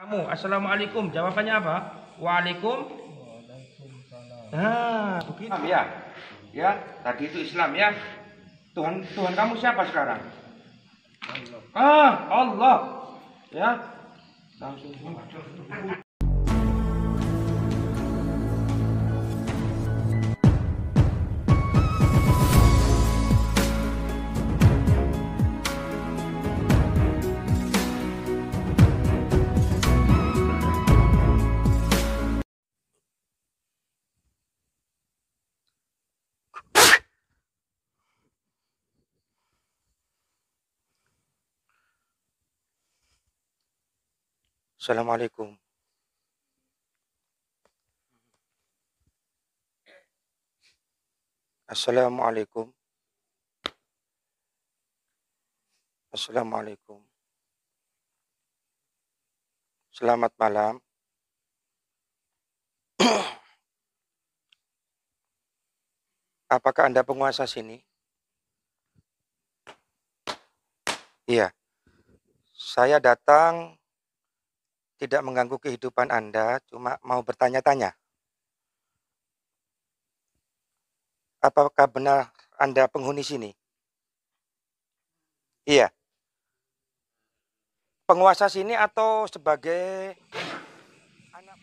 Kamu, assalamualaikum. Jawabannya apa? Waalaikumsalam. Nah, begitu ya. Ya, tadi itu Islam ya. Tuhan, Tuhan kamu siapa sekarang? Allah. Ah, Allah. Ya. Langsung. Assalamualaikum. Assalamualaikum. Assalamualaikum. Selamat malam. Apakah Anda penguasa sini? Iya. Saya datang tidak mengganggu kehidupan Anda, cuma mau bertanya-tanya. Apakah benar Anda penghuni sini? Iya. Penguasa sini atau sebagai anak?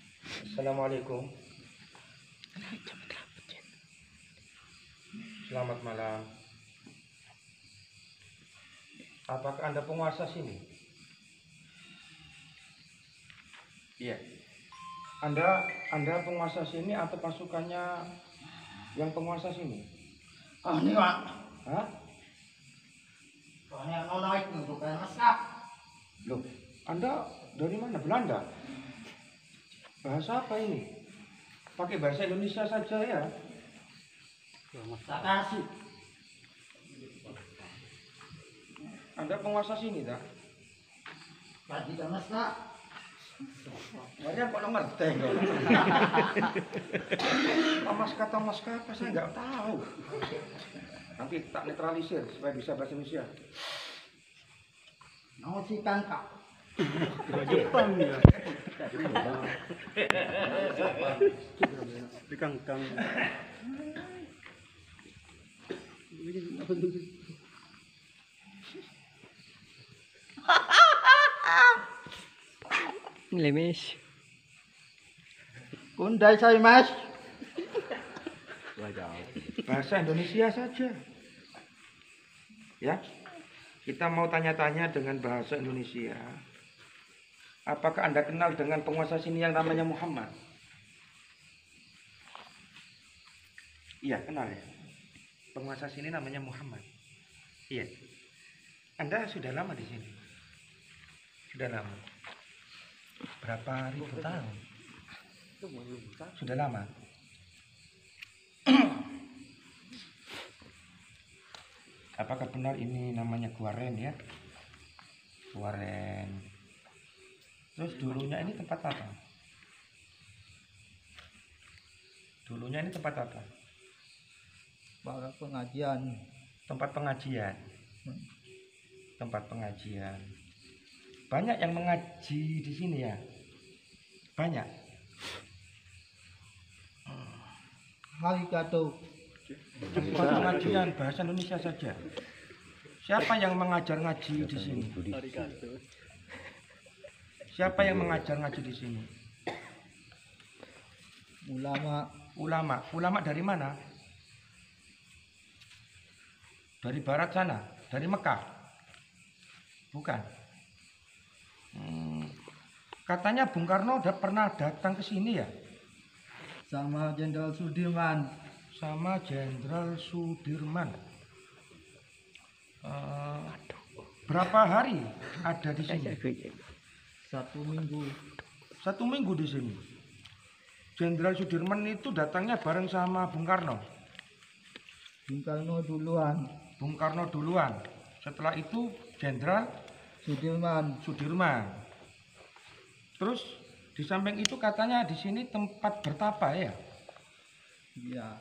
Assalamualaikum. Selamat malam. Apakah Anda penguasa sini? Iya. Anda penguasa sini atau pasukannya yang penguasa sini? Ah, ini Pak. Hah? Soalnya mau naik untuk ke Masak. Loh, Anda dari mana? Belanda? Bahasa apa ini? Pakai bahasa Indonesia saja ya. Terima kasih. Anda penguasa sini, tak? Tadi ke Masak. Banyak kok nomor deng. Mas kata mas apa saya nggak tahu. Nanti tak netralisir supaya bisa bahasa Indonesia. Mau si kangkak. Jepang ya. Di kangkang. Ini Mas. Kundai saya Mas. Bahasa Indonesia saja. Ya. Kita mau tanya-tanya dengan bahasa Indonesia. Apakah Anda kenal dengan penguasa sini yang namanya Muhammad? Iya, kenal ya. Penguasa sini namanya Muhammad. Iya. Anda sudah lama di sini? Sudah lama. Berapa ribu tahun? Sudah lama. Apakah benar ini namanya Guaren ya? Guaren. Terus dulunya ini tempat apa? Dulunya ini tempat apa? Tempat pengajian. Tempat pengajian. Tempat pengajian. Banyak yang mengaji di sini ya? Banyak. Hari kado. Pengajian bahasa Indonesia saja. Siapa yang mengajar ngaji di sini? Siapa yang mengajar ngaji di sini? Ulama. Ulama. Ulama dari mana? Dari barat sana? Dari Mekah? Bukan. Katanya Bung Karno udah pernah datang ke sini ya? Sama Jenderal Sudirman. Sama Jenderal Sudirman. Berapa hari ada di sini? Satu minggu. Satu minggu di sini. Jenderal Sudirman itu datangnya bareng sama Bung Karno. Bung Karno duluan. Bung Karno duluan. Setelah itu Jenderal Sudirman. Sudirman. Terus di samping itu katanya di sini tempat bertapa ya? Iya.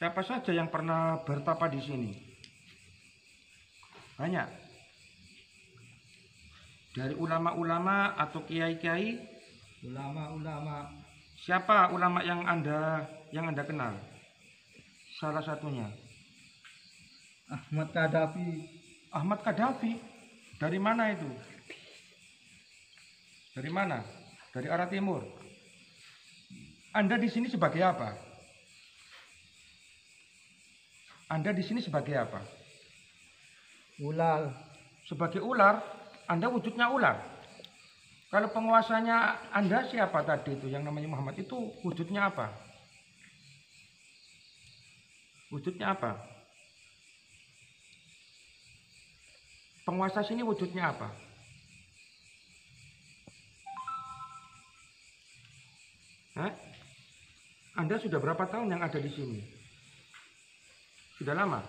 Siapa saja yang pernah bertapa di sini? Banyak. Dari ulama-ulama atau kiai-kiai? Ulama-ulama. Siapa ulama yang Anda kenal? Salah satunya. Ahmad Qaddafi. Ahmad Qaddafi? Dari mana itu? Dari mana? Dari arah timur. Anda di sini sebagai apa? Anda di sini sebagai apa? Ular. Sebagai ular? Anda wujudnya ular. Kalau penguasanya Anda siapa tadi itu yang namanya Muhammad itu wujudnya apa? Wujudnya apa? Penguasa sini wujudnya apa? Hah? Anda sudah berapa tahun yang ada di sini? Sudah lama?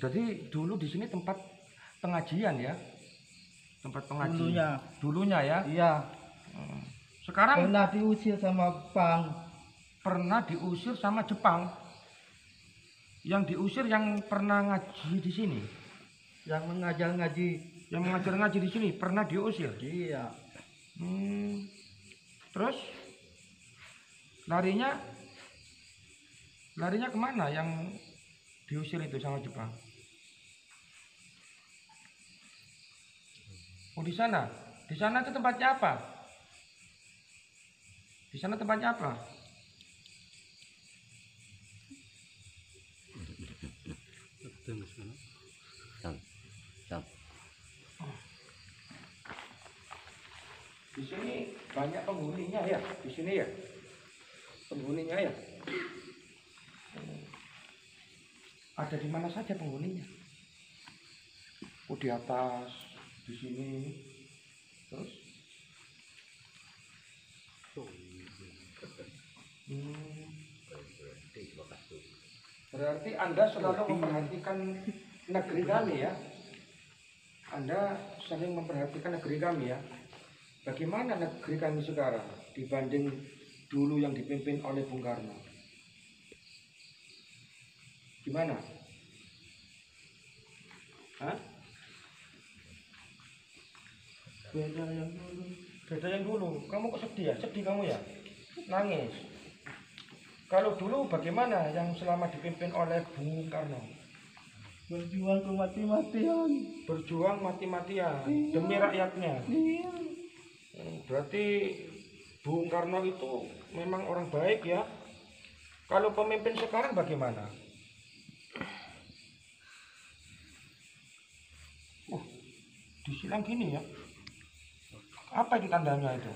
Jadi dulu di sini tempat pengajian ya? Tempat pengajian. Dulunya ya? Iya. Sekarang? Pernah diusir sama Jepang. Pernah diusir sama Jepang? Yang diusir yang pernah ngaji di sini, yang mengajar ngaji di sini pernah diusir. Iya. Terus larinya kemana yang diusir itu sama Jepang? Oh, di sana itu tempatnya apa? Di sana tempatnya apa? Di sini banyak penghuninya ya, di sini ya, penghuninya ya. Ada di mana saja penghuninya? Oh, di atas, di sini, terus. Berarti Anda selalu memperhatikan negeri kami ya? Anda sering memperhatikan negeri kami ya? Bagaimana negeri kami sekarang dibanding dulu yang dipimpin oleh Bung Karno? Gimana? Hah? Beda yang dulu. Kamu kok sedih ya? Sedih kamu ya? Nangis. Kalau dulu bagaimana yang selama dipimpin oleh Bung Karno? Berjuang mati-matian. Berjuang mati-matian demi rakyatnya. Iya. Berarti Bung Karno itu memang orang baik ya. Kalau pemimpin sekarang bagaimana? Disilang gini ya. Apa itu tandanya itu?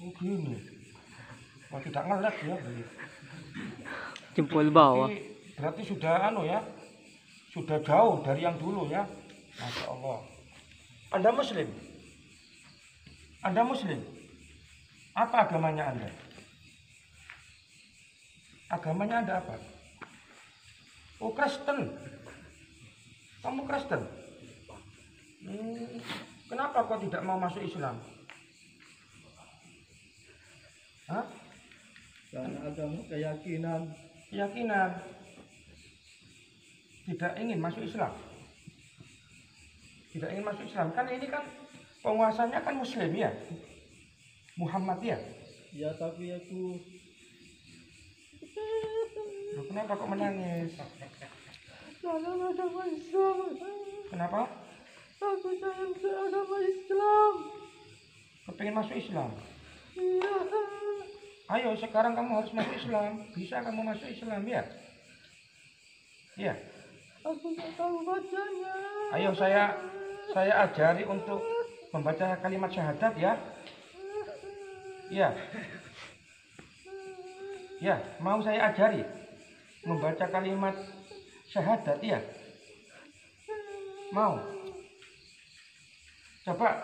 Oh, gini. Oh, tidak ngelek ya, jempol bawah. Berarti sudah ya, sudah jauh dari yang dulu ya. Masya Allah. Anda Muslim? Anda Muslim? Apa agamanya Anda? Agamanya Anda apa? Oh, Kristen. Kamu Kristen? Kenapa kau tidak mau masuk Islam? Hah? Dan agama keyakinan tidak ingin masuk Islam kan ini kan penguasanya kan Muslim ya, Muhammadiyah ya. Tapi aku kenapa kok menangis? Kenapa? Aku sayang agama Islam, kepingin masuk Islam. Iya. Ayo sekarang kamu harus masuk Islam. Bisa kamu masuk Islam ya? Ya. Aku nggak tahu bacanya. Ayo saya ajari untuk membaca kalimat syahadat ya. Ya. Ya, mau saya ajari membaca kalimat syahadat ya? Mau? Coba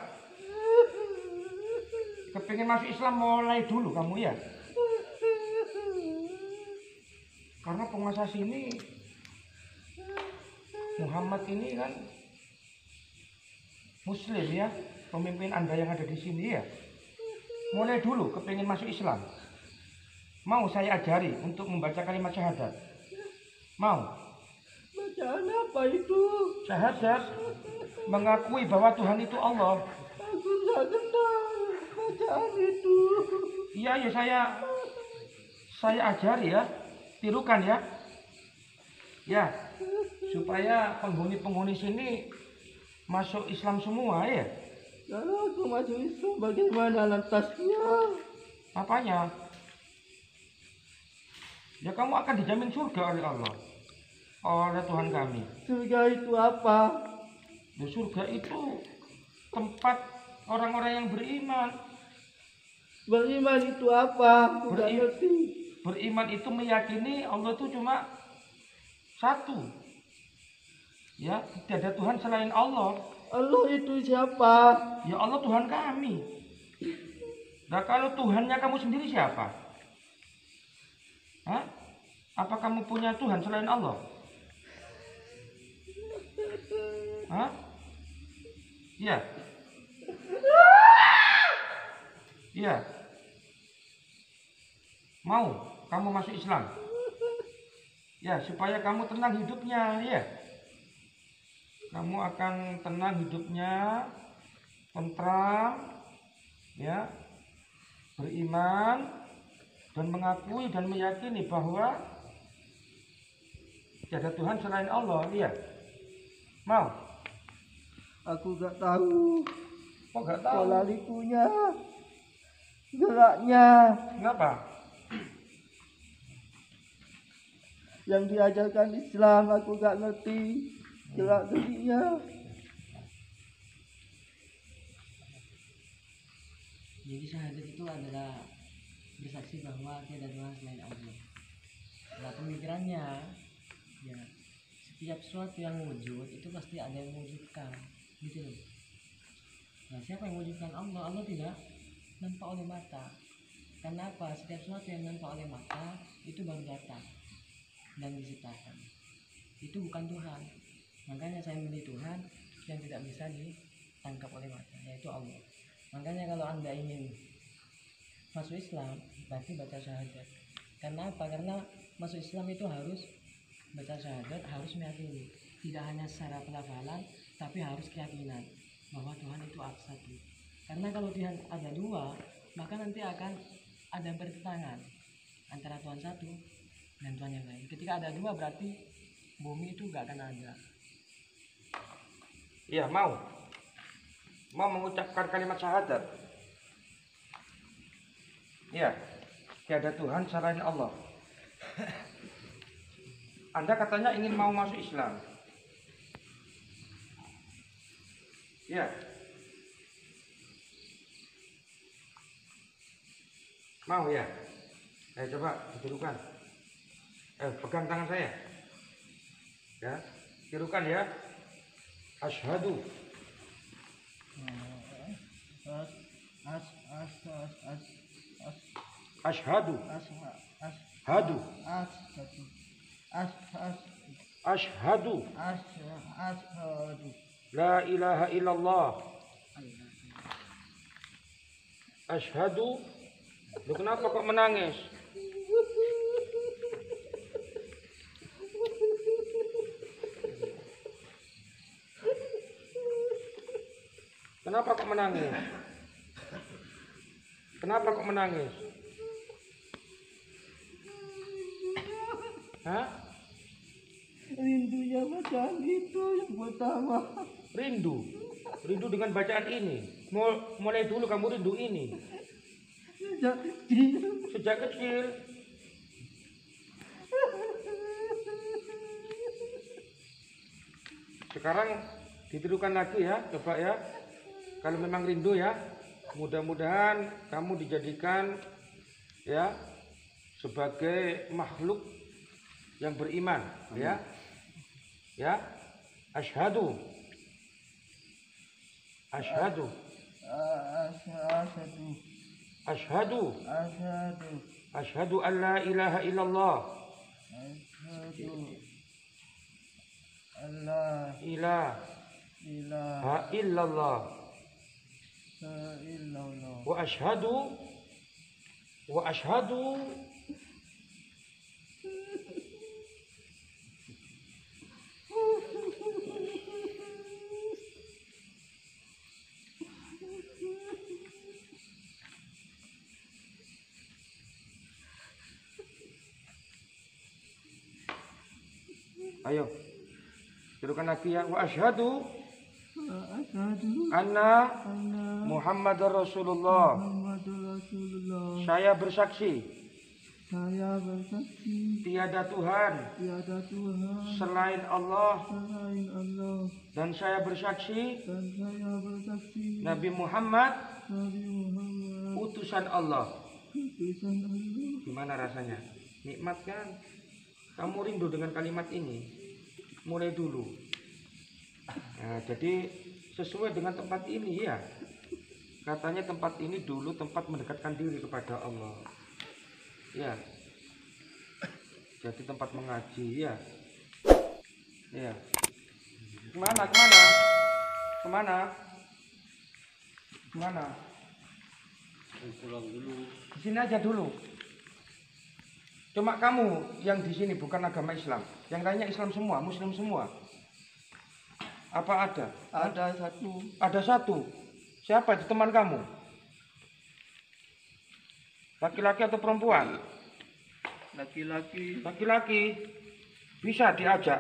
kepingin masuk Islam mulai dulu kamu ya. Karena penguasa sini Muhammad ini kan Muslim ya, pemimpin Anda yang ada di sini ya. Mulai dulu kepingin masuk Islam. Mau saya ajari untuk membaca kalimat syahadat? Mau? Jangan apa itu? Syahadat mengakui bahwa Tuhan itu Allah. Aku tidak kenal bacaan itu. Iya ya, saya ajari ya, tirukan ya. Ya, supaya penghuni-penghuni sini masuk Islam semua ya. Kalau aku masuk Islam bagaimana lantasnya? Apanya? Ya kamu akan dijamin surga oleh Allah, oleh Tuhan kami. Surga itu apa? Ya, surga itu tempat orang-orang yang beriman. Beriman itu apa? Beriman itu meyakini Allah itu cuma satu. Ya, tidak ada Tuhan selain Allah. Allah itu siapa? Ya Allah Tuhan kami. Nah kalau Tuhannya kamu sendiri siapa? Hah? Apa kamu punya Tuhan selain Allah? Hah? Iya. Iya. Mau kamu masuk Islam? Ya, supaya kamu tenang hidupnya, ya. Kamu akan tenang hidupnya, tentram, ya, beriman dan mengakui dan meyakini bahwa tidak ada Tuhan selain Allah, ya. Mau? Aku gak tahu. Kok gak tahu? Pola likunya, geraknya. Kenapa? Yang diajarkan Islam aku gak ngerti gerak geriknya. Jadi syahadat itu adalah bersaksi bahwa tiada Tuhan selain Allah. Nah pemikirannya ya, setiap sesuatu yang wujud itu pasti ada yang mewujudkan, gitu loh. Nah siapa yang mewujudkan? Allah. Allah tidak nampak oleh mata. Kenapa? Setiap sesuatu yang nampak oleh mata itu baru datang dan diciptakan, itu bukan Tuhan. Makanya saya milih Tuhan yang tidak bisa ditangkap oleh mata, yaitu Allah. Makanya kalau anda ingin masuk Islam berarti baca syahadat. Kenapa? Karena masuk Islam itu harus baca syahadat, harus meyakini, tidak hanya secara pelafalan tapi harus keyakinan bahwa Tuhan itu satu. Karena kalau Tuhan ada dua maka nanti akan ada pertentangan antara Tuhan satu dan Tuhan yang lain. Ketika ada dua berarti bumi itu gak akan ada. Iya, mau mengucapkan kalimat syahadat. Iya, tiada Tuhan selain Allah. Anda katanya ingin mau masuk Islam. Iya. Mau ya? Ayo coba ditirukan. Pegang tangan saya. Ya, tirukan ya. Asyhadu. Asyhadu. Asyhadu. Asyhadu. La ilaha illallah. Asyhadu. Lu kenapa kok menangis? Kenapa kok menangis? Kenapa kok menangis? Hah? Rindunya bacaan itu yang pertama. Rindu? Rindu dengan bacaan ini? Mulai dulu kamu rindu ini? Sejak kecil. Sejak kecil? Sekarang ditirukan lagi ya, coba ya. Kalau memang rindu ya, mudah-mudahan kamu dijadikan ya sebagai makhluk yang beriman. Amin. Ya. Ya. Asyhadu. Asyhadu. Asyhadu. Asyhadu. Asyhadu. Asyhadu an la ilaha illallah. Asyhadu. Allah ilaha illallah. Wa ashadu Ayo. Serukan lagi ya. Wa asyhadu anna Muhammadar Rasulullah. Saya bersaksi. Tiada Tuhan, selain Allah, dan saya bersaksi Nabi Muhammad utusan Allah. Gimana rasanya? Nikmat kan? Kamu rindu dengan kalimat ini? Mulai dulu. Nah, jadi sesuai dengan tempat ini ya. Katanya tempat ini dulu tempat mendekatkan diri kepada Allah. Ya, jadi tempat mengaji ya. Ya, kemana? Pulang dulu. Di sini aja dulu. Cuma kamu yang di sini bukan agama Islam. Yang lainnya Islam semua, Muslim semua. Apa ada? Ada satu. Ada satu. Siapa itu teman kamu? Laki-laki atau perempuan? Laki-laki. Laki-laki. Bisa diajak.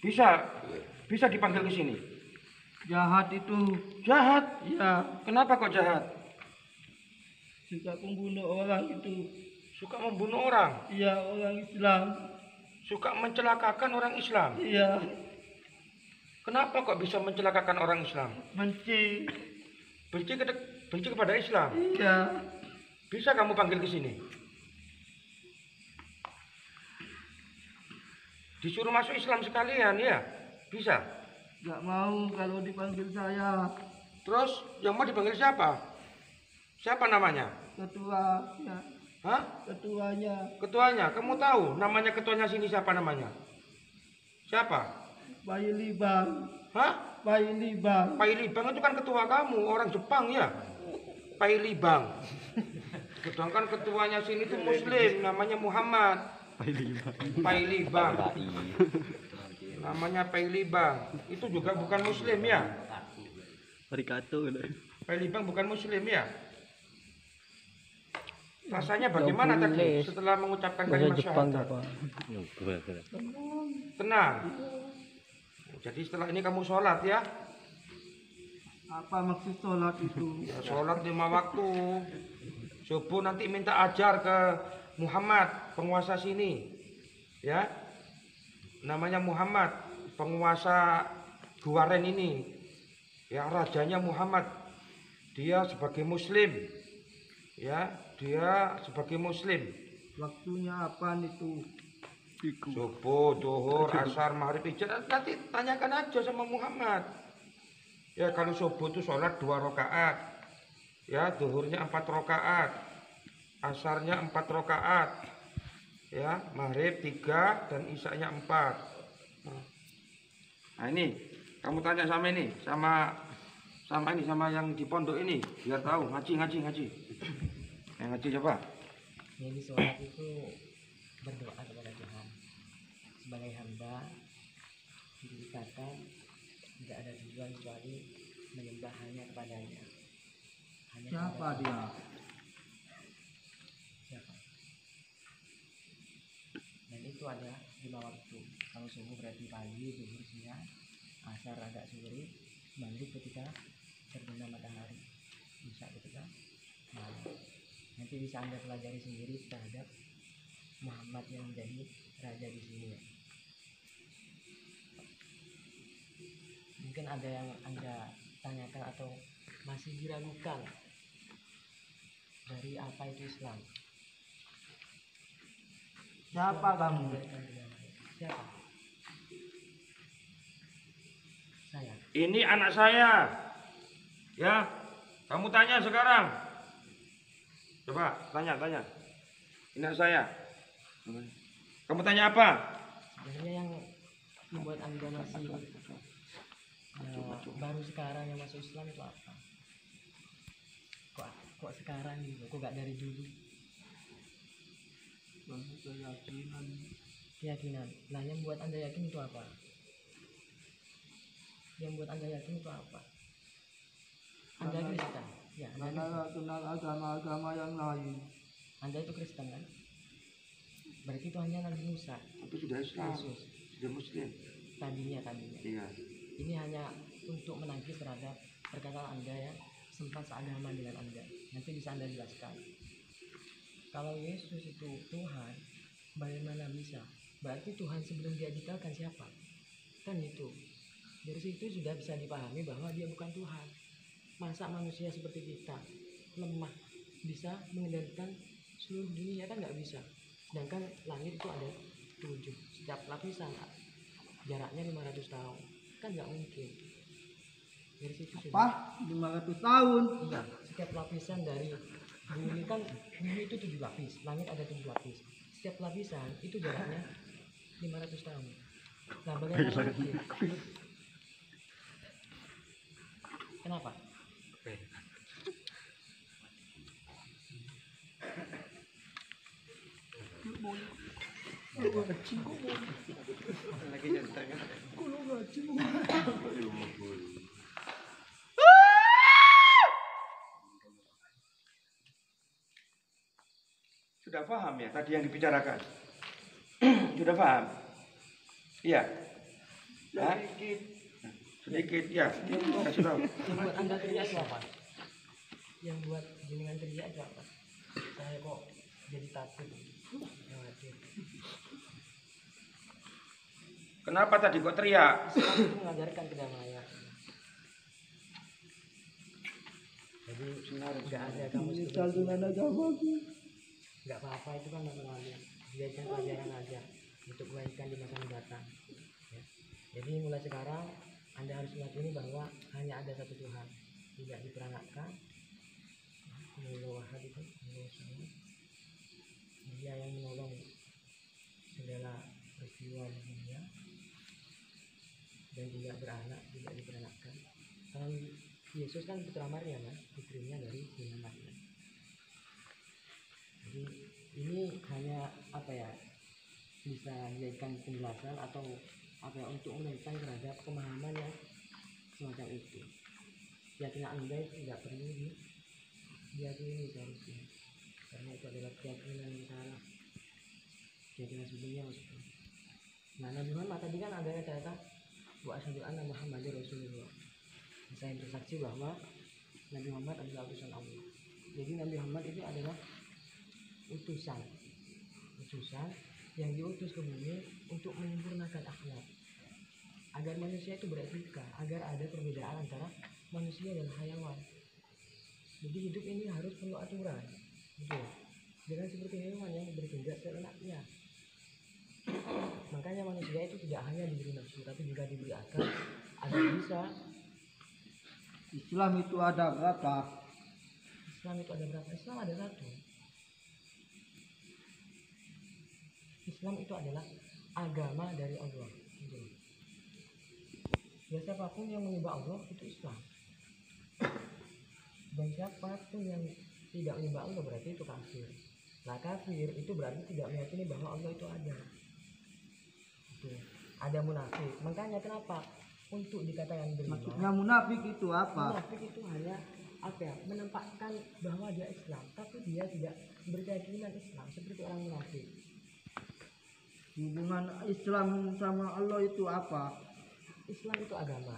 Bisa dipanggil ke sini. Jahat itu. Jahat? Iya. Kenapa kok jahat? Suka membunuh orang itu. Suka membunuh orang? Iya, orang Islam. Suka mencelakakan orang Islam? Iya. Kenapa kok bisa mencelakakan orang Islam? Benci. Benci kepada Islam? Iya. Bisa kamu panggil ke sini? Disuruh masuk Islam sekalian ya? Bisa? Gak mau kalau dipanggil saya. Terus yang mau dipanggil siapa? Siapa namanya? Ketua ya. Hah? Ketuanya. Ketuanya? Kamu tahu namanya ketuanya sini siapa namanya? Siapa? Pailibang. Hah? Pailibang. Pailibang itu kan ketua kamu, orang Jepang ya? Pailibang. Sedangkan ketuanya sini itu Muslim, namanya Muhammad. Pailibang. Namanya Pailibang. Itu juga bukan Muslim ya? Pailibang bukan Muslim ya? Rasanya bagaimana tadi setelah mengucapkan kalimat syahadat? Tenang. Jadi setelah ini kamu sholat ya? Apa maksud sholat itu? Ya, sholat 5 waktu. Subuh nanti minta ajar ke Muhammad, penguasa sini. Ya. Namanya Muhammad, penguasa Guaren ini. Ya, rajanya Muhammad. Dia sebagai Muslim. Ya, dia sebagai Muslim. Waktunya apa itu? Subuh, duhur, asar, maghrib, isya. Nanti tanyakan aja sama Muhammad. Ya, kalau subuh itu sholat 2 rakaat, ya, duhurnya 4 rakaat, asarnya 4 rakaat, ya, maghrib 3 dan isaknya 4. Nah ini, kamu tanya sama ini, sama yang di pondok ini, biar tahu ngaji. Yang ngaji coba. Jadi sholat itu berdoa kepada Tuhan sebagai hamba dikatakan. Tidak ada tujuan kecuali menyembah hanya kepadanya. Siapa dia? Siapa? Dan itu ada 5 waktu. Kalau subuh berarti pagi, zuhur siang, asar agak sore, maghrib ketika terbenam matahari, isya ketika malam. Nanti bisa Anda pelajari sendiri terhadap Muhammad yang menjadi raja di sini. Mungkin ada yang Anda tanyakan atau masih diragukan dari apa itu Islam. Siapa kamu? Siapa? Saya. Ini anak saya. Ya, kamu tanya sekarang. Coba tanya. Ini anak saya. Kamu tanya apa? Sebenarnya yang membuat Anda masih baru sekarang yang masuk Islam itu apa? Kok sekarang gitu? Kok gak dari dulu? Keyakinan. Keyakinan. Nah, yang buat Anda yakin itu apa? Yang buat Anda yakin itu apa? Anda Kristen? Ya, Anda kenal agama-agama yang lain. Anda itu Kristen kan? Berarti Tuhannya Nabi Musa. Tapi sudah Islam. Dia muslim tadinya. Iya. Ini hanya untuk menagih terhadap perkataan Anda yang sempat seagama dengan Anda. Nanti bisa Anda jelaskan. Kalau Yesus itu Tuhan, bagaimana bisa? Berarti Tuhan sebelum dia diciptakan siapa? Kan itu. Dari situ sudah bisa dipahami bahwa dia bukan Tuhan. Masa manusia seperti kita, lemah, bisa mengendalikan seluruh dunia? Kan nggak bisa. Sedangkan langit itu ada 7, setiap lapisan jaraknya 500 tahun. Kan nggak mungkin. Dari situ apa? 500 tahun? Iya, setiap lapisan dari bumi, kan bumi itu 7 lapis, langit ada 7 lapis. Setiap lapisan itu jaraknya 500 tahun. Nah, bagaimana mungkin? Kenapa? Sudah paham ya tadi yang dibicarakan? Sudah paham? Iya. Sedikit ya, kasih tahu. Yang buat Anda teriak siapa? Yang buat jenengan teriak siapa? Saya kok jadi takut. Kenapa tadi kok teriak? Islam itu mengajarkan kedamaian. Jadi sebenarnya ada kamu itu. Enggak apa-apa, itu kan namanya belajar pelajaran aja untuk kebaikan di masa mendatang. Ya. Jadi mulai sekarang Anda harus meyakini bahwa hanya ada satu Tuhan, tidak diperanakan. Dia yang menolong segala peristiwa di dunia dan tidak beranak, tidak diperanakan. Kalau Yesus kan putra Maria, putrinya dari Bunda Maria. Jadi ini hanya apa ya, bisa dijadikan penjelasan atau apa ya, untuk menentang terhadap pemahaman yang semacam itu. Keyakinan Anda tidak perlu diyakini seharusnya, karena itu adalah keyakinan yang salah, keyakinan sebelumnya maksudnya. Nah, Nabi Muhammad tadi kan ada kata wa asyhadu anna Muhammadar Rasulullah. Saya bersaksi bahwa Nabi Muhammad adalah utusan Allah. Jadi Nabi Muhammad itu adalah utusan yang diutus ke bumi untuk menyempurnakan akhlak, agar manusia itu beretika, agar ada perbedaan antara manusia dan hayawan. Jadi hidup ini harus perlu aturan, gitu. Jangan seperti hewan yang bertindak seenaknya. Makanya manusia itu tidak hanya diberi nafsu, tapi juga diberi akal agar bisa. Islam itu ada berapa? Islam ada satu. Islam itu adalah agama dari Allah. Ya, siapapun yang menyembah Allah itu Islam. Dan siapapun yang tidak menyembah Allah berarti itu kafir. Nah, kafir itu berarti tidak meyakini bahwa Allah itu ada. Ada munafik. Makanya kenapa untuk dikatakan beriman? Maksudnya munafik itu apa? Munafik itu hanya apa ya, menampakkan bahwa dia Islam, tapi dia tidak berkeyakinan Islam, seperti orang munafik. Hubungan Islam sama Allah itu apa? Islam itu agama.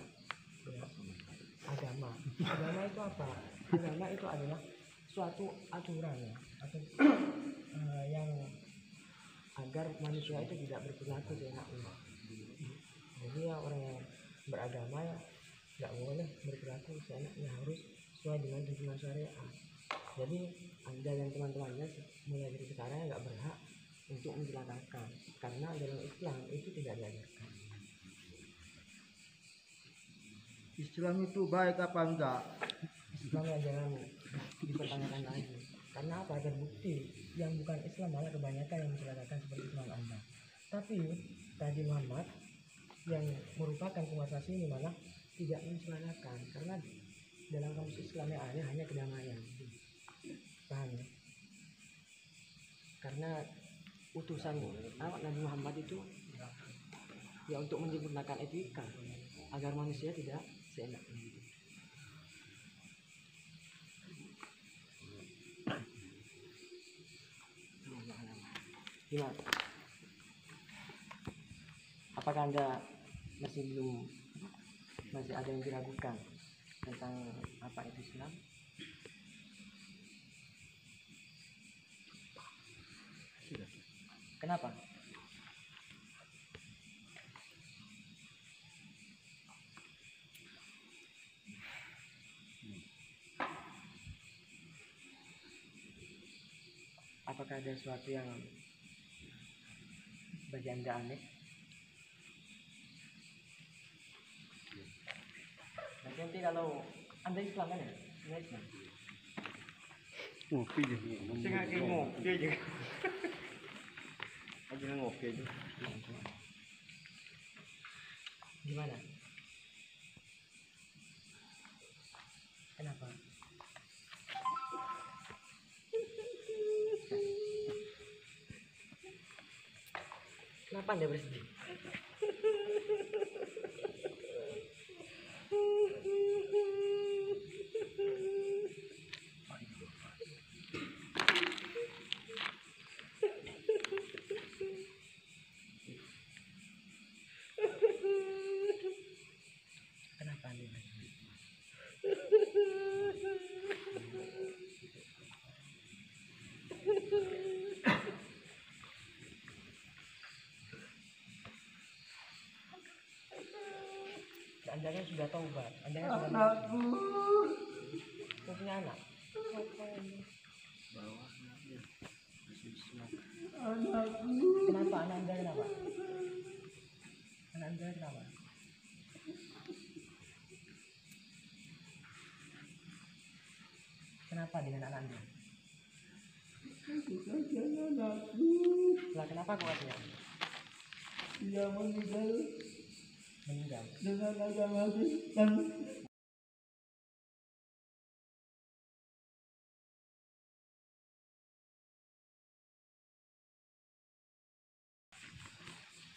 Ya. Agama itu apa? Agama itu adalah suatu aturan ya, yang agar manusia itu tidak berperilaku seenaknya. Jadi ya, orang yang beragama ya nggak boleh berperilaku seenaknya, harus sesuai dengan tuntunan syariat. Jadi Anda dan teman-temannya mulai dari sekarang nggak berhak untuk menjelaskan, karena dalam Islam itu tidak diajarkan. Islam itu baik apa enggak? Islam jangan dipertanyakan lagi, karena apa? Terbukti yang bukan Islam malah kebanyakan yang menjelaskan seperti Islam Anda. Tapi tadi Muhammad yang merupakan penguasa sini malah tidak menjelaskan, karena dalam kamus Islam yang ada hanya kedamaian. Paham ya? Karena utusan Nabi Muhammad itu ya untuk menyempurnakan etika agar manusia tidak seenaknya. Gimana? Apakah Anda masih ada yang diragukan tentang apa itu Islam? Kenapa? Apakah ada sesuatu yang bagi Anda aneh? Nanti kalau Anda Islam kan ya? Anda Islam? Ngopi juga. Saya ngaji ngopi juga. Aja ngopi aja. Gimana? Kenapa? Kenapa Anda bersedih? Anda kan sudah taubat, Anda kan sudah punya anak. Kenapa anak Anda kenapa? Anak Anda kenapa? Kenapa dengan anak Anda? Lah kenapa kuatnya? Dia meninggal dengan agama Islam.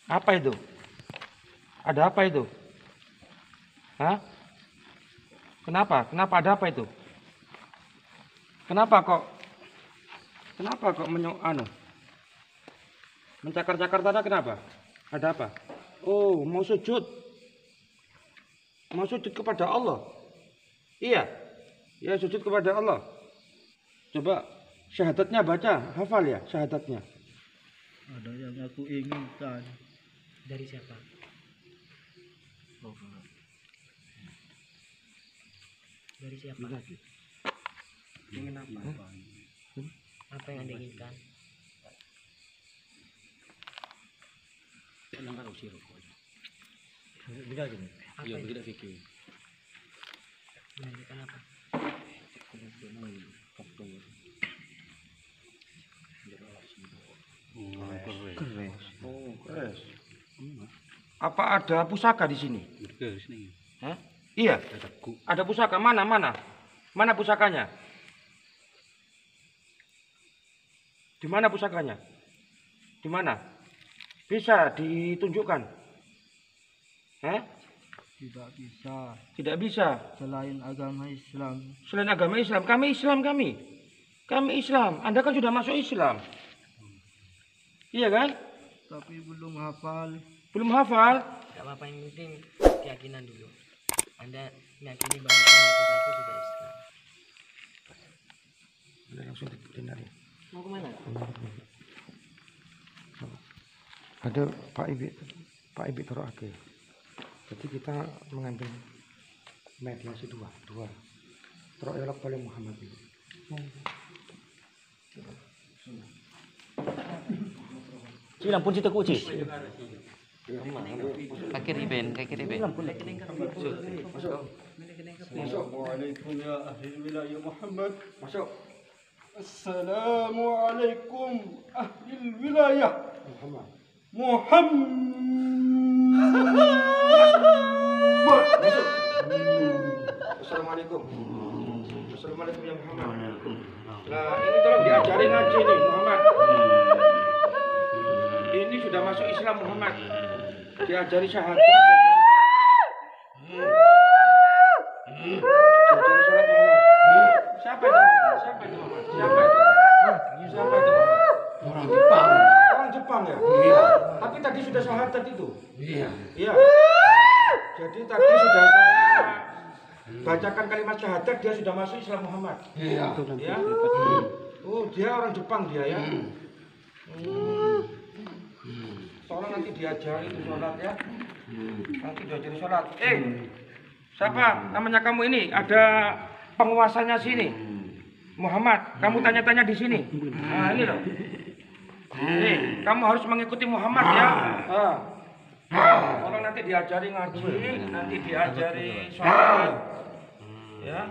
Apa itu? Ada apa itu? Hah? Kenapa? Kenapa ada apa itu? Kenapa kok mencakar-cakar tanah kenapa? Ada apa? Oh, mau sujud kepada Allah. Iya, ya sujud kepada Allah. Coba syahadatnya baca, hafal ya syahadatnya. Ada yang aku inginkan. Dari siapa? Dari siapa? Ingin apa? Apa yang Anda inginkan? Langgar usir kok. Bisa gini. Iya, tidak fikir. Ini kenapa? Keres. Apa ada pusaka di sini? Hah? Iya. Ada pusaka mana? Mana pusakanya? Di mana pusakanya? Di mana? Bisa ditunjukkan? Hah? Tidak bisa. Tidak bisa. Selain agama Islam. Selain agama Islam. Kami Islam kami. Kami Islam. Anda kan sudah masuk Islam. Iya kan? Tapi belum hafal. Belum hafal? Tidak apa-apa, yang penting keyakinan dulu. Anda meyakini bahwa kita sudah Islam. Anda langsung dibenar. Mau kemana? Ada Pak Ibi Toroake. Jadi kita mengambil mediasi dua. Toroelok oleh Muhammad ini. Silang pun cita kuci. Kaki riben. Masuk. Waalaikumsalam ya ahli wilayah Muhammad. Masuk. Assalamualaikum ahli wilayah Muhammad. Assalamualaikum. Assalamualaikum ya Muhammad. Nah, ini tolong diajarin ngaji nih Muhammad. Ini sudah masuk Islam Muhammad. Diajari syahadat. Diajari sholat Muhammad. Siapa itu Muhammad? Orang Jepang ya? Tapi tadi sudah syahadat itu. Iya. Iya. Jadi tadi sudah saya bacakan kalimat syahadat, dia sudah masuk Islam Muhammad. Iya. Ya. Oh, dia orang Jepang dia ya. Tolong nanti diajari sholat ya. Nanti diajari sholat. Siapa namanya kamu ini? Ada penguasanya sini, Muhammad. Kamu tanya-tanya di sini. Nah, ini loh. Nih, kamu harus mengikuti Muhammad ya. Orang nanti diajari ngaji, nanti diajari sholat. Ya,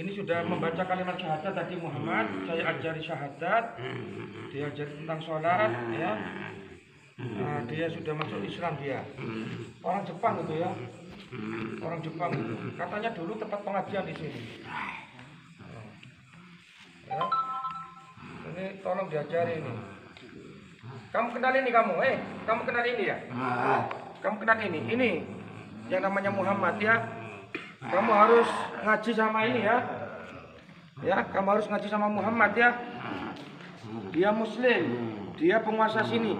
ini sudah membaca kalimat syahadat tadi Muhammad. Saya ajari syahadat, diajari tentang sholat. Ya, nah, dia sudah masuk Islam dia. Orang Jepang itu ya. Orang Jepang itu. Katanya dulu tempat pengajian di sini. Ya. Ini tolong diajari ini. Kamu kenal ini kamu, kamu kenal ini ya? Kamu kenal ini? Ini yang namanya Muhammad ya. Kamu harus ngaji sama ini ya. Ya, kamu harus ngaji sama Muhammad ya. Dia Muslim, dia penguasa sini.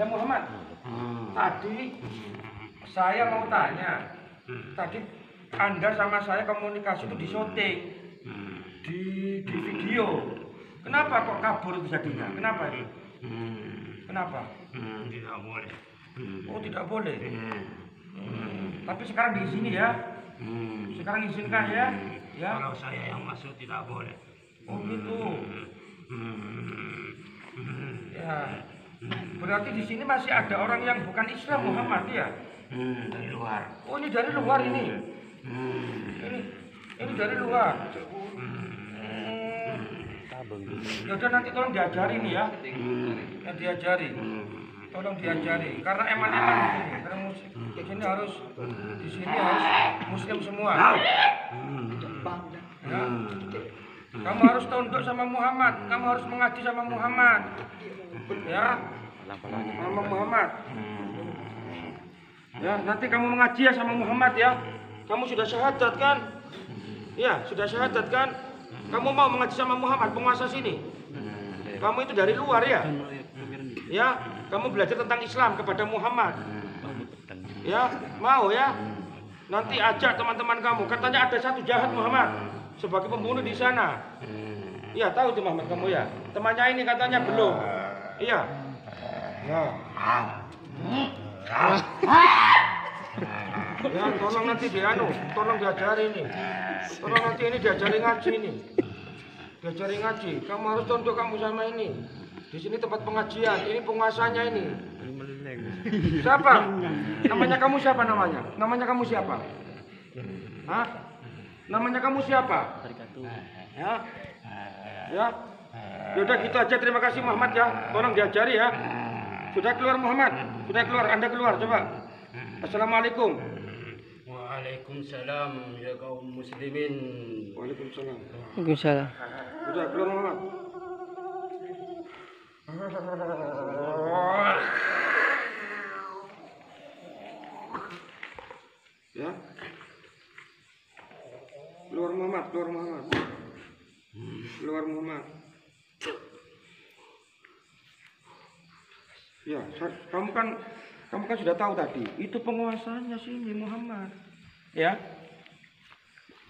Ya Muhammad, tadi saya mau tanya, tadi Anda sama saya komunikasi itu di syuting, di video. Kenapa kok kabur bisa dina? Kenapa ini? Kenapa? Tidak boleh. Oh tidak boleh. Tapi sekarang di sini ya. Sekarang izinkan ya. Ya. Kalau saya yang masuk tidak boleh. Oh gitu. Ya. Berarti di sini masih ada orang yang bukan Islam Muhammad ya? Dari luar. Oh ini dari luar ini. Ini dari luar. Yaudah nanti tolong diajari nih ya. Diajari. Tolong diajari. Karena eman-eman ini. Karena di sini harus Muslim semua. Ya. Kamu harus tunduk sama Muhammad. Kamu harus mengaji sama Muhammad. Ya. Sama Muhammad. Ya, nanti kamu mengaji ya sama Muhammad ya. Kamu sudah syahadat kan? Ya, sudah syahadat kan? Kamu mau mengaji sama Muhammad, penguasa sini. Kamu itu dari luar ya? Ya, kamu belajar tentang Islam kepada Muhammad. Ya, mau ya? Nanti ajak teman-teman kamu. Katanya ada satu jahat Muhammad sebagai pembunuh di sana. Iya, tahu itu Muhammad kamu ya? Temannya ini katanya belum. Iya. Nah. Ya, tolong nanti dianu, tolong diajari ini. Tolong nanti ini diajari ngaji ini. Diajari ngaji. Kamu harus contoh kamu sama ini. Di sini tempat pengajian. Ini penguasanya ini. Siapa? Namanya kamu siapa namanya? Namanya kamu siapa? Hah? Namanya kamu siapa? Ya. Ya. Yaudah gitu aja, terima kasih Muhammad ya. Tolong diajari ya. Sudah keluar Muhammad. Sudah keluar. Anda keluar coba. Assalamualaikum. Waalaikumsalam ya kaum muslimin. Waalaikumsalam. Waalaikumsalam. Sudah keluar Muhammad. Ya. Keluar Muhammad, keluar Muhammad. Keluar Muhammad. Ya, kamu kan sudah tahu tadi, itu penguasanya sini Muhammad. Ya.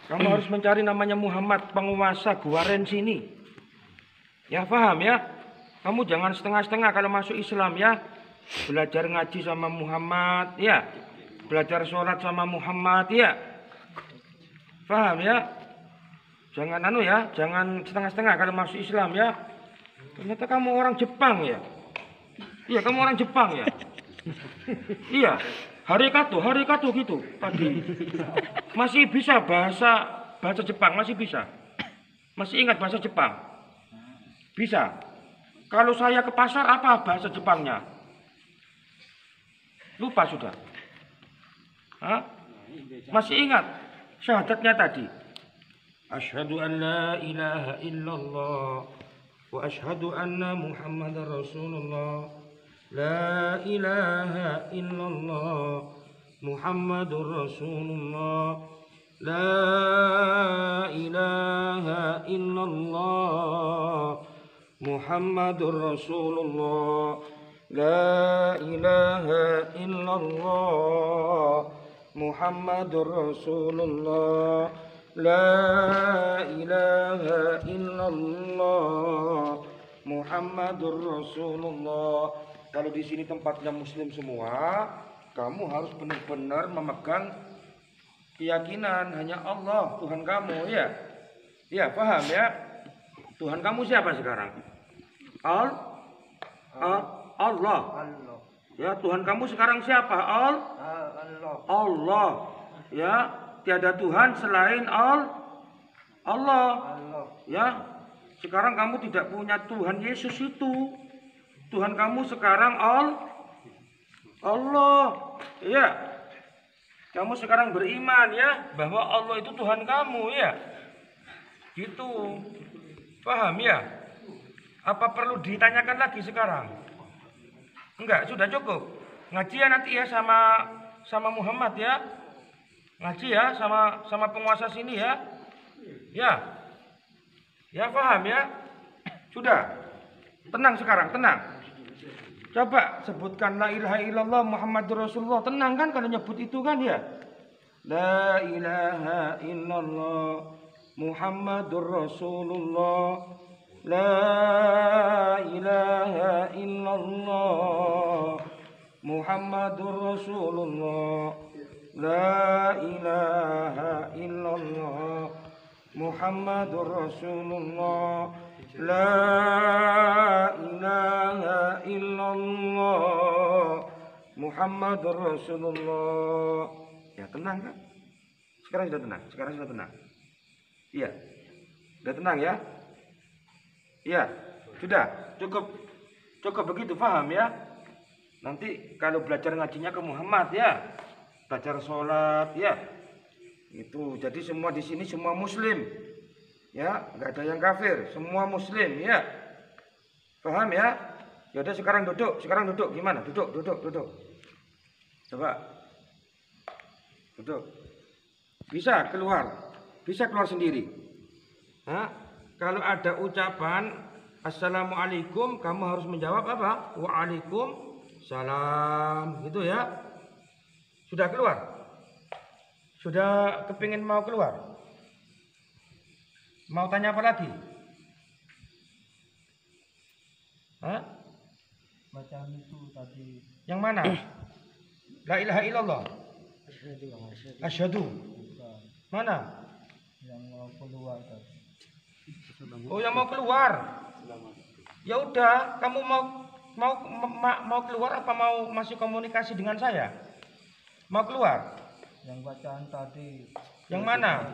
Kamu harus mencari namanya Muhammad, penguasa Guaren sini. Ya, paham ya? Kamu jangan setengah-setengah kalau masuk Islam ya. Belajar ngaji sama Muhammad, ya. Belajar sholat sama Muhammad, ya. Paham ya? Jangan anu ya, jangan setengah-setengah kalau masuk Islam ya. Ternyata kamu orang Jepang ya. Iya, kamu orang Jepang ya. Iya, harikatu gitu tadi. Masih bisa bahasa Jepang, masih bisa. Masih ingat bahasa Jepang. Bisa. Kalau saya ke pasar apa bahasa Jepangnya? Lupa sudah. Hah? Masih ingat syahadatnya tadi. Asyhadu an la ilaha illallah wa asyhadu anna Muhammadar Rasulullah. La ilaha illallah Muhammadur Rasulullah. La ilaha illallah Muhammadur Rasulullah. لا إله إلا الله محمد رسول الله لا إله إلا الله محمد رسول الله. Kalau di sini tempatnya muslim semua, kamu harus benar-benar memegang keyakinan hanya Allah Tuhan kamu, ya. Ya, paham ya? Tuhan kamu siapa sekarang? Allah. Ya, Tuhan kamu sekarang siapa? Allah. Ya, tiada Tuhan selain Allah. Ya. Sekarang kamu tidak punya Tuhan Yesus itu. Tuhan kamu sekarang Allah. Ya. Kamu sekarang beriman ya bahwa Allah itu Tuhan kamu, ya. Gitu. Paham ya? Apa perlu ditanyakan lagi sekarang? Enggak, sudah cukup. Ngaji ya nanti ya sama Muhammad ya. Ngaji ya sama penguasa sini ya. Ya. Ya, paham ya? Sudah. Tenang sekarang, tenang. Coba sebutkan la ilaha illallah Muhammadur Rasulullah. Tenang kan kalau nyebut itu kan ya. La ilaha illallah Muhammadur Rasulullah. La ilaha illallah Muhammadur Rasulullah. La ilaha illallah Muhammadur Rasulullah. La ilaha illallah Muhammadur Rasulullah. Ya, tenang kan? Sekarang sudah tenang. Iya. Sudah tenang ya? Iya, sudah. Cukup begitu, paham ya? Nanti kalau belajar ngajinya ke Muhammad ya. Belajar sholat ya. Itu jadi semua di sini semua muslim. Ya, enggak ada yang kafir, semua muslim ya. Paham ya? Ya udah sekarang duduk, gimana? Duduk. Coba. Duduk. Bisa keluar sendiri. Hah? Kalau ada ucapan assalamualaikum, kamu harus menjawab apa? Waalaikumsalam, gitu ya. Sudah keluar? Sudah kepingin mau keluar? Mau tanya apa lagi? Hah? Bacaan itu tadi. Yang mana? La ilaha illallah. Asyhadu. Mana? Yang mau keluar tadi. Oh, yang mau keluar. Ya udah, kamu mau keluar apa mau masih komunikasi dengan saya? Mau keluar? Yang bacaan tadi. Yang mana?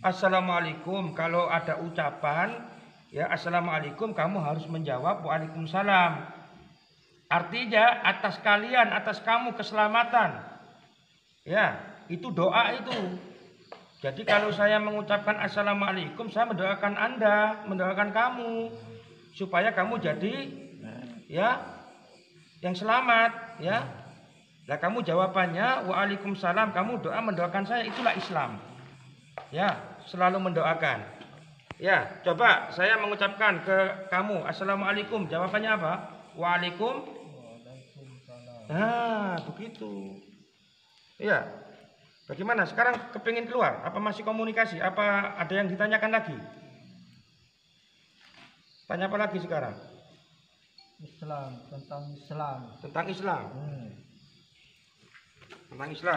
Assalamualaikum. Kalau ada ucapan ya assalamualaikum, kamu harus menjawab waalaikumsalam. Artinya atas kalian, atas kamu keselamatan. Ya, itu doa itu. Jadi kalau saya mengucapkan assalamualaikum, saya mendoakan Anda, mendoakan kamu supaya kamu jadi ya yang selamat ya. Nah, kamu jawabannya waalaikumsalam, kamu doa mendoakan saya, itulah Islam. Ya. Selalu mendoakan. Ya, coba saya mengucapkan ke kamu assalamualaikum. Jawabannya apa? Waalaikumsalam. Ah, begitu. Ya. Bagaimana? Sekarang kepingin keluar? Apa masih komunikasi? Apa ada yang ditanyakan lagi? Tanya apa lagi sekarang? Tentang Islam. Tentang Islam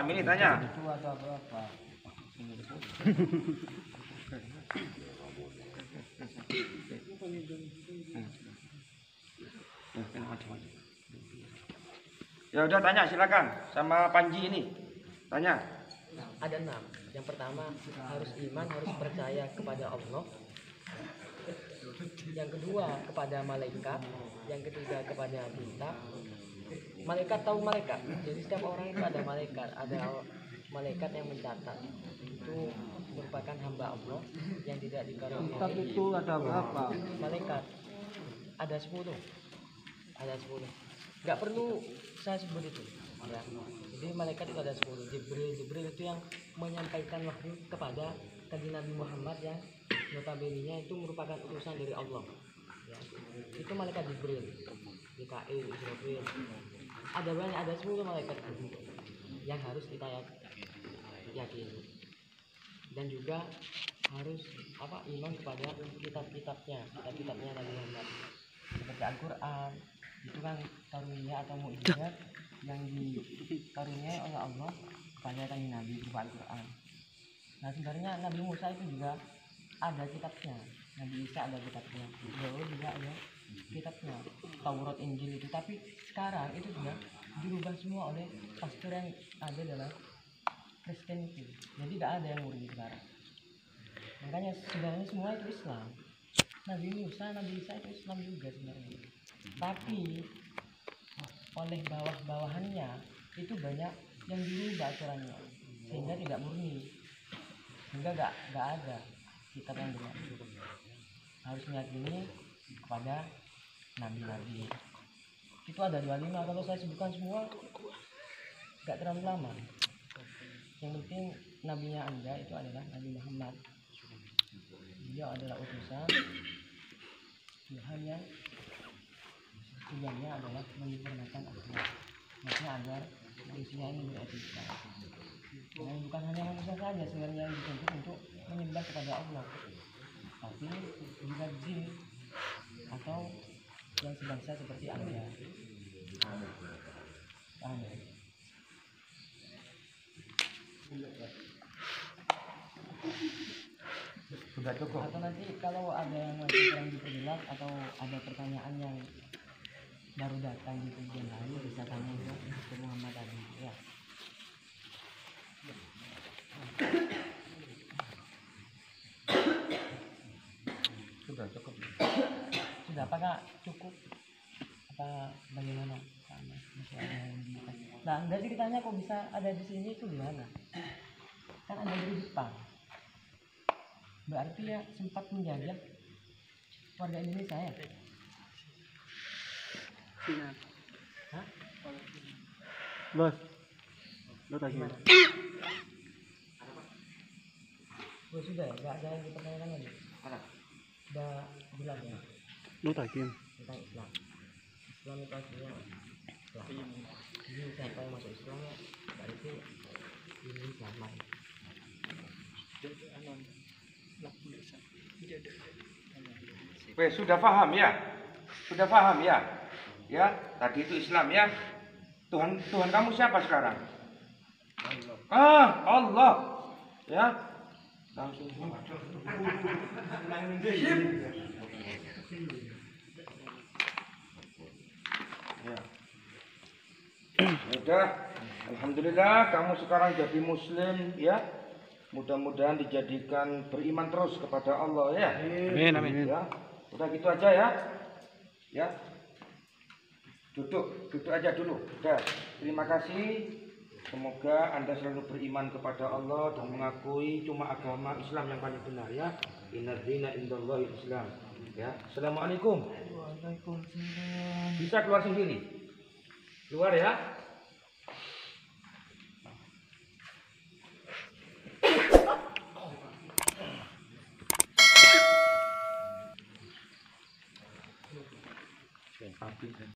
ini tanya. Itu ada berapa? Ya udah, tanya silakan sama Panji ini. Tanya. Ada 6. Yang pertama harus iman, harus percaya kepada Allah. Yang kedua kepada malaikat. Yang ketiga kepada bintang. Malaikat tahu malaikat. Jadi setiap orang itu ada malaikat. Ada malaikat yang mencatat. Itu merupakan hamba Allah yang tidak dikaruniai. Malaikat itu ada berapa? Malaikat ada 10. Nggak perlu saya sebut itu. Ya. Jadi malaikat itu ada 10. Jibril itu yang menyampaikan wahyu kepada Nabi Muhammad yang notabene-nya itu merupakan utusan dari Allah. Ya. Itu malaikat Jibril. Mikail, Israfil, ada banyak, ada 10 malaikat yang harus kita yakini, dan juga harus iman kepada kitab-kitabnya Nabi Muhammad, seperti Al-Quran itu kan karunia atau mukjizat yang dikaruniai oleh Allah kepada Nabi berupa Al-Quran. Nah sebenarnya Nabi Musa itu juga ada kitabnya, Nabi Isa ada kitabnya, Daud juga ada kitabnya, Taurat, Injil itu. Tapi sekarang itu sudah dirubah semua oleh pastor yang ada dalam Kristen itu, jadi tidak ada yang murni sekarang. Makanya sebenarnya semua itu Islam, Nabi Musa, Nabi Isa itu Islam juga sebenarnya, tapi oleh bawah-bawahannya itu banyak yang dirubah aturannya sehingga tidak murni, sehingga nggak ada kitab yang benar. Harus meyakini kepada nabi-nabi. Itu ada 25, kalau saya sebutkan semua nggak terlalu lama. Yang penting nabinya Anda itu adalah Nabi Muhammad. Dia adalah utusan Tuhan yang tujuannya adalah menyempurnakan agama, maksudnya agar manusia ini beretika. Nah, bukan hanya manusia saja sebenarnya yang dituntut untuk menyembah kepada Allah, tapi juga jin atau yang sebangsa seperti Anda. Amin. Sudah cukup. Atau nanti kalau ada yang masih kurang diperjelas atau ada pertanyaan yang baru datang di kemudian hari, bisa tanya ke Mr. Muhammad tadi ya. Sudah cukup. Sudah apakah cukup? Apa bagaimana? Nah, dari kitanya kok bisa ada di sini itu gimana? Kan Anda dari Jepang, berarti ya sempat menjajah warga Indonesia ya? Cina. Hah? Bos, lo tadi mana? Bos sudah, nggak ada yang dipertanyakan lagi. Ada. Sudah bilang ya. Lo tadi. Tentang Islam. Islam itu aslinya Islam. Jadi siapa yang masuk Islamnya berarti ini Islam. Jadi anon. Weh, sudah paham ya? Sudah paham ya? Ya, tadi itu Islam ya. Tuhan kamu siapa sekarang? Allah. Ah, Allah. Ya. Langsung. Ya. Sudah. Alhamdulillah kamu sekarang jadi muslim ya. Mudah-mudahan dijadikan beriman terus kepada Allah ya. Amin, amin. Ya, udah gitu aja ya. Ya. Duduk aja dulu. Udah. Terima kasih. Semoga Anda selalu beriman kepada Allah dan mengakui cuma agama Islam yang paling benar ya. Innadzina indallahi Islam. Ya. Assalamualaikum. Waalaikumsalam. Bisa keluar sendiri. Keluar ya. Thank you.